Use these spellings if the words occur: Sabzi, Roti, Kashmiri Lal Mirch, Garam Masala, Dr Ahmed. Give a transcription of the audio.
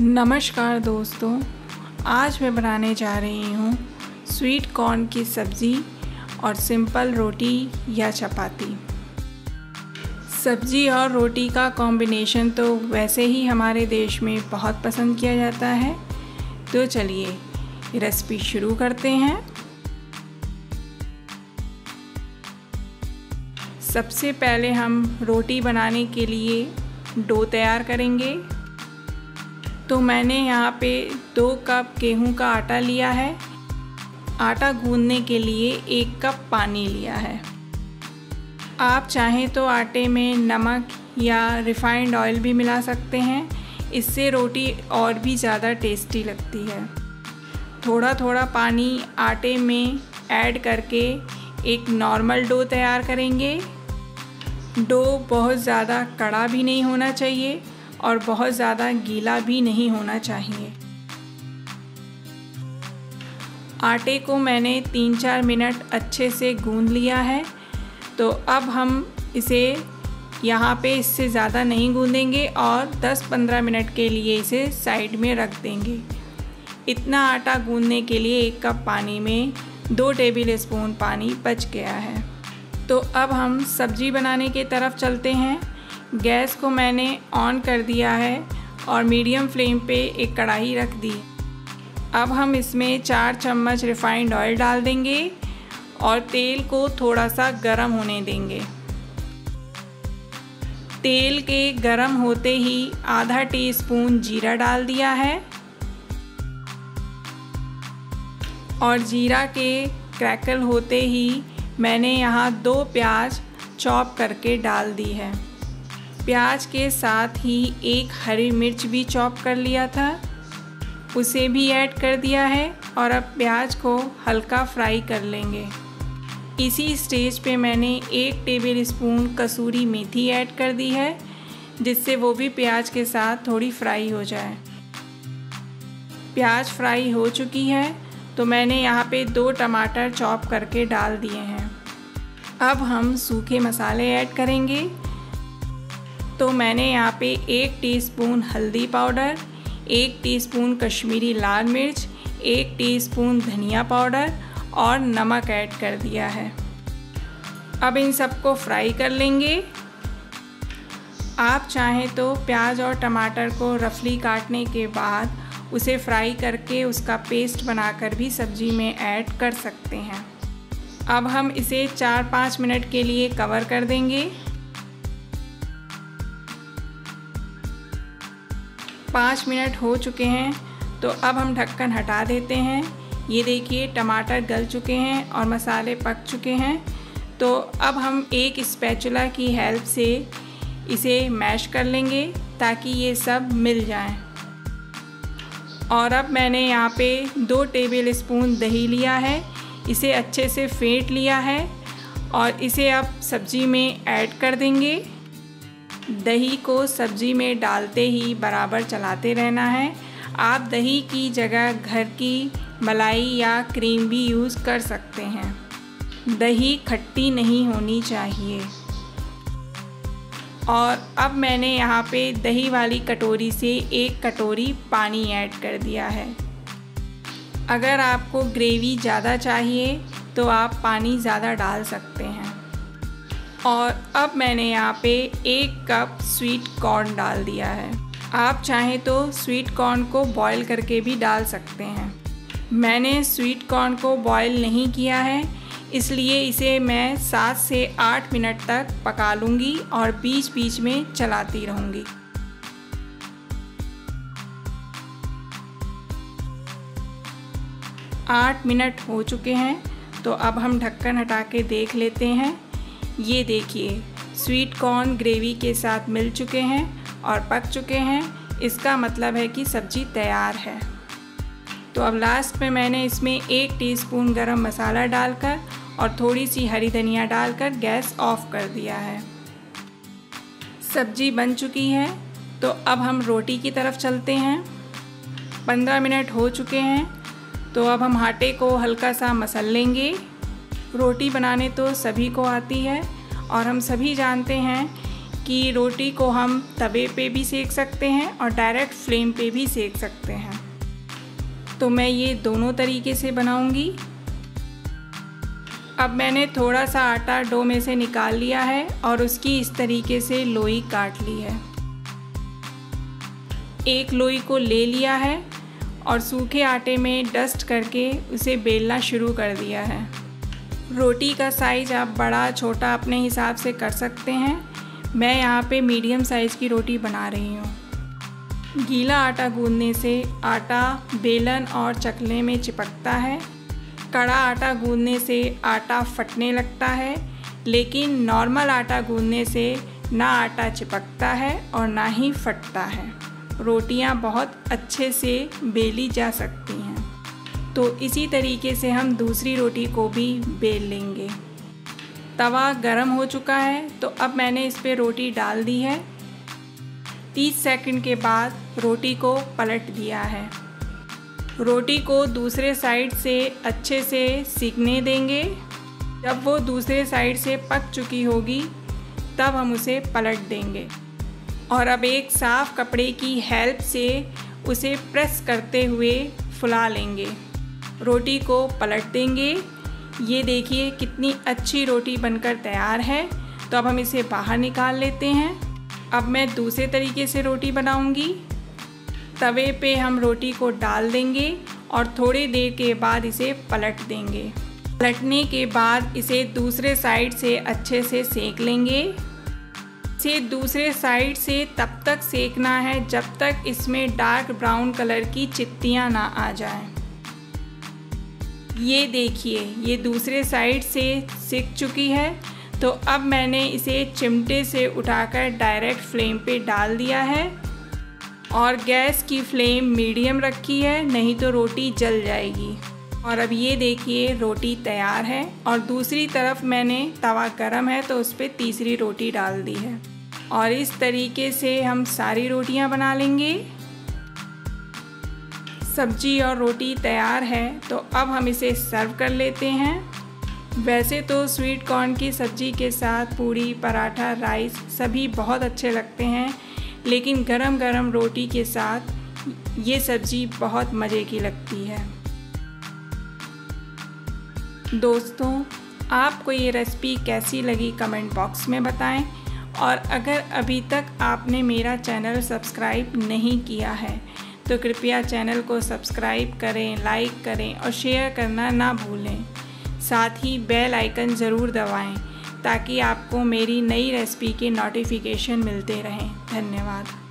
नमस्कार दोस्तों, आज मैं बनाने जा रही हूँ स्वीट कॉर्न की सब्ज़ी और सिंपल रोटी या चपाती। सब्ज़ी और रोटी का कॉम्बिनेशन तो वैसे ही हमारे देश में बहुत पसंद किया जाता है। तो चलिए रेसिपी शुरू करते हैं। सबसे पहले हम रोटी बनाने के लिए डो तैयार करेंगे। तो मैंने यहाँ पे 2 कप गेहूं का आटा लिया है। आटा गूंदने के लिए 1 कप पानी लिया है। आप चाहें तो आटे में नमक या रिफाइंड ऑयल भी मिला सकते हैं, इससे रोटी और भी ज़्यादा टेस्टी लगती है। थोड़ा थोड़ा पानी आटे में ऐड करके एक नॉर्मल डो तैयार करेंगे। डो बहुत ज़्यादा कड़ा भी नहीं होना चाहिए और बहुत ज़्यादा गीला भी नहीं होना चाहिए। आटे को मैंने 3-4 मिनट अच्छे से गूंद लिया है। तो अब हम इसे यहाँ पे इससे ज़्यादा नहीं गूंदेंगे और 10-15 मिनट के लिए इसे साइड में रख देंगे। इतना आटा गूंदने के लिए 1 कप पानी में 2 टेबल स्पून पानी बच गया है। तो अब हम सब्ज़ी बनाने की तरफ चलते हैं। गैस को मैंने ऑन कर दिया है और मीडियम फ्लेम पे एक कढ़ाई रख दी। अब हम इसमें 4 चम्मच रिफाइंड ऑयल डाल देंगे और तेल को थोड़ा सा गरम होने देंगे। तेल के गरम होते ही आधा टीस्पून जीरा डाल दिया है और जीरा के क्रैकल होते ही मैंने यहाँ 2 प्याज चॉप करके डाल दी है। प्याज के साथ ही 1 हरी मिर्च भी चॉप कर लिया था, उसे भी ऐड कर दिया है और अब प्याज को हल्का फ्राई कर लेंगे। इसी स्टेज पे मैंने 1 टेबल स्पून कसूरी मेथी ऐड कर दी है, जिससे वो भी प्याज के साथ थोड़ी फ्राई हो जाए। प्याज फ्राई हो चुकी है तो मैंने यहाँ पे 2 टमाटर चॉप करके डाल दिए हैं। अब हम सूखे मसाले ऐड करेंगे। तो मैंने यहाँ पे 1 टीस्पून हल्दी पाउडर, 1 टीस्पून कश्मीरी लाल मिर्च, 1 टीस्पून धनिया पाउडर और नमक ऐड कर दिया है। अब इन सबको फ्राई कर लेंगे। आप चाहें तो प्याज और टमाटर को रफली काटने के बाद उसे फ्राई करके उसका पेस्ट बनाकर भी सब्ज़ी में ऐड कर सकते हैं। अब हम इसे 4-5 मिनट के लिए कवर कर देंगे। 5 मिनट हो चुके हैं तो अब हम ढक्कन हटा देते हैं। ये देखिए टमाटर गल चुके हैं और मसाले पक चुके हैं। तो अब हम एक स्पैचुला की हेल्प से इसे मैश कर लेंगे ताकि ये सब मिल जाए। और अब मैंने यहाँ पे 2 टेबल स्पून दही लिया है, इसे अच्छे से फेंट लिया है और इसे अब सब्ज़ी में ऐड कर देंगे। दही को सब्ज़ी में डालते ही बराबर चलाते रहना है। आप दही की जगह घर की मलाई या क्रीम भी यूज़ कर सकते हैं। दही खट्टी नहीं होनी चाहिए। और अब मैंने यहाँ पे दही वाली कटोरी से 1 कटोरी पानी ऐड कर दिया है। अगर आपको ग्रेवी ज़्यादा चाहिए तो आप पानी ज़्यादा डाल सकते हैं। और अब मैंने यहाँ पे 1 कप स्वीट कॉर्न डाल दिया है। आप चाहें तो स्वीट कॉर्न को बॉईल करके भी डाल सकते हैं। मैंने स्वीट कॉर्न को बॉईल नहीं किया है, इसलिए इसे मैं 7 से 8 मिनट तक पका लूँगी और बीच बीच में चलाती रहूँगी। आठ मिनट हो चुके हैं तो अब हम ढक्कन हटा के देख लेते हैं। ये देखिए स्वीट कॉर्न ग्रेवी के साथ मिल चुके हैं और पक चुके हैं। इसका मतलब है कि सब्ज़ी तैयार है। तो अब लास्ट में मैंने इसमें 1 टीस्पून गरम मसाला डालकर और थोड़ी सी हरी धनिया डालकर गैस ऑफ कर दिया है। सब्ज़ी बन चुकी है। तो अब हम रोटी की तरफ चलते हैं। 15 मिनट हो चुके हैं तो अब हम आटे को हल्का सा मसल लेंगे। रोटी बनाने तो सभी को आती है और हम सभी जानते हैं कि रोटी को हम तवे पे भी सेक सकते हैं और डायरेक्ट फ्लेम पे भी सेक सकते हैं। तो मैं ये दोनों तरीके से बनाऊंगी। अब मैंने थोड़ा सा आटा डो में से निकाल लिया है और उसकी इस तरीके से लोई काट ली है। एक लोई को ले लिया है और सूखे आटे में डस्ट करके उसे बेलना शुरू कर दिया है। रोटी का साइज़ आप बड़ा छोटा अपने हिसाब से कर सकते हैं। मैं यहाँ पे मीडियम साइज़ की रोटी बना रही हूँ। गीला आटा गूंदने से आटा बेलन और चकले में चिपकता है, कड़ा आटा गूंदने से आटा फटने लगता है, लेकिन नॉर्मल आटा गूंदने से ना आटा चिपकता है और ना ही फटता है। रोटियाँ बहुत अच्छे से बेली जा सकती हैं। तो इसी तरीके से हम दूसरी रोटी को भी बेल लेंगे। तवा गरम हो चुका है तो अब मैंने इस पे रोटी डाल दी है। 30 सेकंड के बाद रोटी को पलट दिया है। रोटी को दूसरे साइड से अच्छे से सिकने देंगे। जब वो दूसरे साइड से पक चुकी होगी तब हम उसे पलट देंगे। और अब एक साफ़ कपड़े की हेल्प से उसे प्रेस करते हुए फुला लेंगे। रोटी को पलट देंगे। ये देखिए कितनी अच्छी रोटी बनकर तैयार है। तो अब हम इसे बाहर निकाल लेते हैं। अब मैं दूसरे तरीके से रोटी बनाऊंगी। तवे पे हम रोटी को डाल देंगे और थोड़ी देर के बाद इसे पलट देंगे। पलटने के बाद इसे दूसरे साइड से अच्छे से सेक लेंगे। इसे दूसरे साइड से तब तक सेकना है जब तक इसमें डार्क ब्राउन कलर की चित्तियाँ ना आ जाएं। ये देखिए ये दूसरे साइड से सिक चुकी है। तो अब मैंने इसे चिमटे से उठाकर डायरेक्ट फ्लेम पे डाल दिया है और गैस की फ्लेम मीडियम रखी है, नहीं तो रोटी जल जाएगी। और अब ये देखिए रोटी तैयार है। और दूसरी तरफ मैंने तवा गरम है तो उस पर तीसरी रोटी डाल दी है। और इस तरीके से हम सारी रोटियां बना लेंगे। सब्जी और रोटी तैयार है। तो अब हम इसे सर्व कर लेते हैं। वैसे तो स्वीट कॉर्न की सब्ज़ी के साथ पूरी, पराठा, राइस सभी बहुत अच्छे लगते हैं, लेकिन गरम गरम रोटी के साथ ये सब्ज़ी बहुत मज़े की लगती है। दोस्तों, आपको ये रेसिपी कैसी लगी कमेंट बॉक्स में बताएं। और अगर अभी तक आपने मेरा चैनल सब्सक्राइब नहीं किया है तो कृपया चैनल को सब्सक्राइब करें, लाइक करें और शेयर करना ना भूलें। साथ ही बेल आइकन ज़रूर दबाएं ताकि आपको मेरी नई रेसिपी के नोटिफिकेशन मिलते रहें। धन्यवाद।